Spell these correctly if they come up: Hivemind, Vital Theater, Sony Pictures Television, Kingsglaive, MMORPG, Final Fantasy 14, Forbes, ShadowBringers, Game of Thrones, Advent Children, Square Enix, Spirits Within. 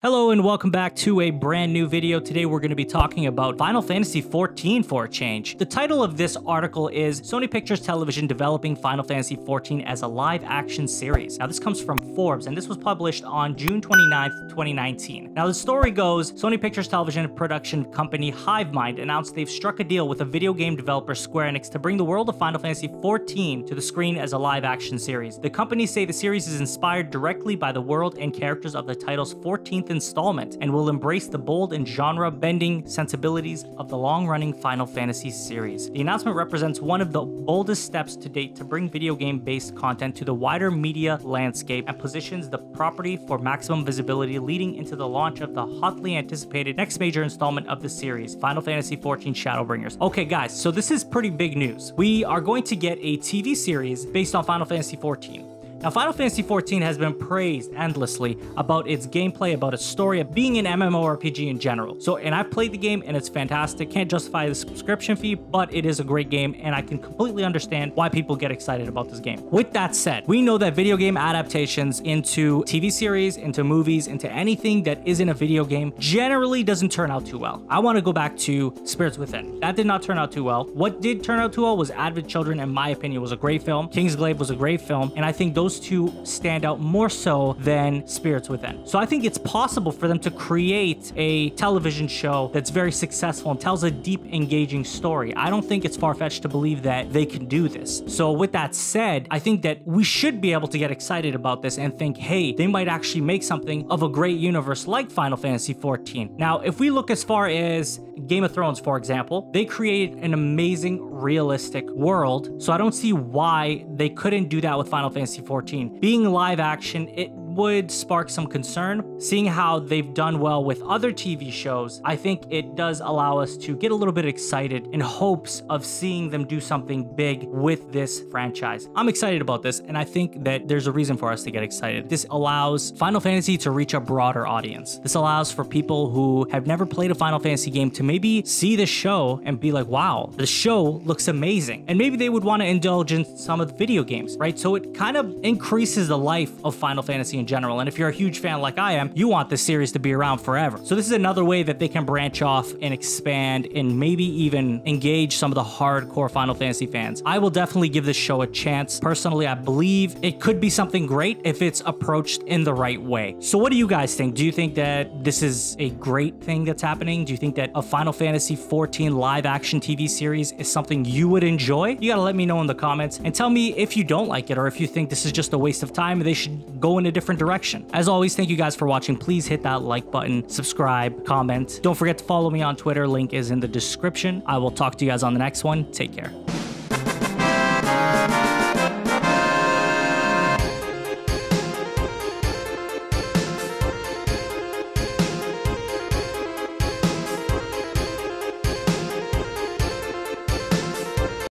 Hello and welcome back to a brand new video. Today we're going to be talking about Final Fantasy 14 for a change. The title of this article is Sony Pictures Television developing Final Fantasy 14 as a live action series. Now this comes from Forbes and this was published on June 29th, 2019. Now the story goes, Sony Pictures Television production company Hivemind announced they've struck a deal with a video game developer Square Enix to bring the world of Final Fantasy 14 to the screen as a live action series. The companies say the series is inspired directly by the world and characters of the title's 14th installment and will embrace the bold and genre-bending sensibilities of the long-running Final Fantasy series. The announcement represents one of the boldest steps to date to bring video game-based content to the wider media landscape and positions the property for maximum visibility leading into the launch of the hotly anticipated next major installment of the series, Final Fantasy 14 ShadowBringers. Okay guys, so this is pretty big news. We are going to get a TV series based on Final Fantasy 14. Now, Final Fantasy 14 has been praised endlessly about its gameplay, about its story, of being an MMORPG in general. So, and I've played the game and it's fantastic. Can't justify the subscription fee, but it is a great game and I can completely understand why people get excited about this game. With that said, we know that video game adaptations into TV series, into movies, into anything that isn't a video game generally doesn't turn out too well. I want to go back to Spirits Within. That did not turn out too well. What did turn out too well was Advent Children, in my opinion, was a great film. Kingsglaive was a great film, and I think those two stand out more so than Spirits Within. So I think it's possible for them to create a television show that's very successful and tells a deep, engaging story. I don't think it's far-fetched to believe that they can do this. So with that said, I think that we should be able to get excited about this and think, hey, they might actually make something of a great universe like Final Fantasy 14. Now, if we look as far as Game of Thrones, for example, they created an amazing, realistic world. So I don't see why they couldn't do that with Final Fantasy 14. Being live action, it would spark some concern. Seeing how they've done well with other TV shows, I think it does allow us to get a little bit excited in hopes of seeing them do something big with this franchise. I'm excited about this, and I think that there's a reason for us to get excited. This allows Final Fantasy to reach a broader audience. This allows for people who have never played a Final Fantasy game to maybe see the show and be like, wow, the show looks amazing. And maybe they would want to indulge in some of the video games, right? So it kind of increases the life of Final Fantasy in general, and if you're a huge fan like I am, you want this series to be around forever. So this is another way that they can branch off and expand and maybe even engage some of the hardcore Final Fantasy fans. I will definitely give this show a chance. Personally, I believe it could be something great if it's approached in the right way. So what do you guys think? Do you think that this is a great thing that's happening? Do you think that a Final Fantasy 14 live action TV series is something you would enjoy? You gotta let me know in the comments and tell me if you don't like it or if you think this is just a waste of time and they should go in a different direction. As always, thank you guys for watching. Please hit that like button, subscribe, comment. Don't forget to follow me on Twitter. Link is in the description. I will talk to you guys on the next one. Take care.